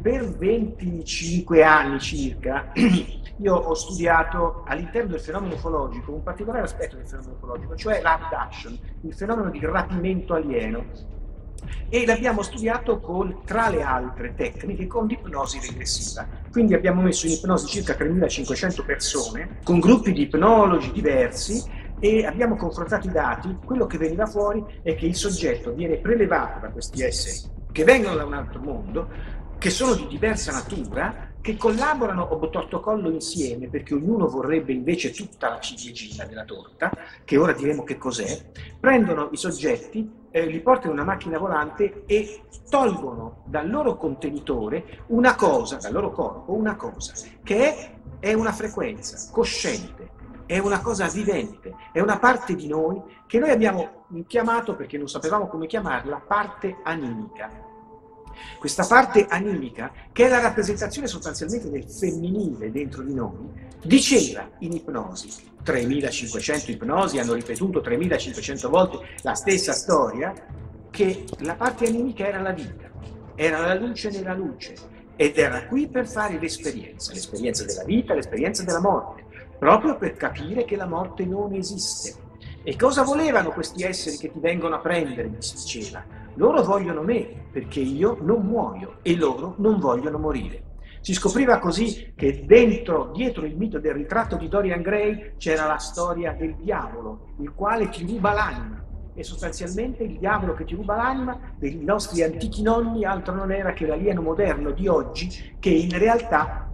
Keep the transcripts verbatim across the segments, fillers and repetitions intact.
Per venticinque anni circa io ho studiato all'interno del fenomeno ufologico un particolare aspetto del fenomeno ufologico, cioè l'abduction, il fenomeno di rapimento alieno, e l'abbiamo studiato con, tra le altre tecniche, con l'ipnosi regressiva. Quindi abbiamo messo in ipnosi circa tremilacinquecento persone con gruppi di ipnologi diversi e abbiamo confrontato i dati. Quello che veniva fuori è che il soggetto viene prelevato da questi esseri che vengono da un altro mondo, che sono di diversa natura, che collaborano a bottottocollo insieme, perché ognuno vorrebbe invece tutta la ciliegina della torta, che ora diremo che cos'è. Prendono i soggetti, eh, li portano in una macchina volante e tolgono dal loro contenitore una cosa, dal loro corpo, una cosa, che è, è una frequenza cosciente, è una cosa vivente, è una parte di noi che noi abbiamo chiamato, perché non sapevamo come chiamarla, parte animica. Questa parte animica, che è la rappresentazione sostanzialmente del femminile dentro di noi, diceva in ipnosi, tremilacinquecento ipnosi hanno ripetuto tremilacinquecento volte la stessa storia, che la parte animica era la vita, era la luce nella luce, ed era qui per fare l'esperienza, l'esperienza della vita, l'esperienza della morte, proprio per capire che la morte non esiste. E cosa volevano questi esseri che ti vengono a prendere, si diceva? Loro vogliono me, perché io non muoio, e loro non vogliono morire. Si scopriva così che dentro, dietro il mito del ritratto di Dorian Gray c'era la storia del diavolo, il quale ti ruba l'anima. E sostanzialmente il diavolo che ti ruba l'anima dei nostri antichi nonni altro non era che l'alieno moderno di oggi, che in realtà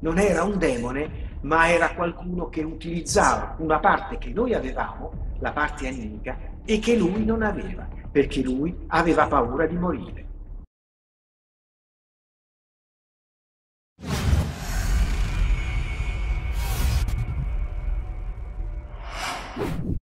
non era un demone, ma era qualcuno che utilizzava una parte che noi avevamo, la parte animica, e che lui non aveva, perché lui aveva paura di morire.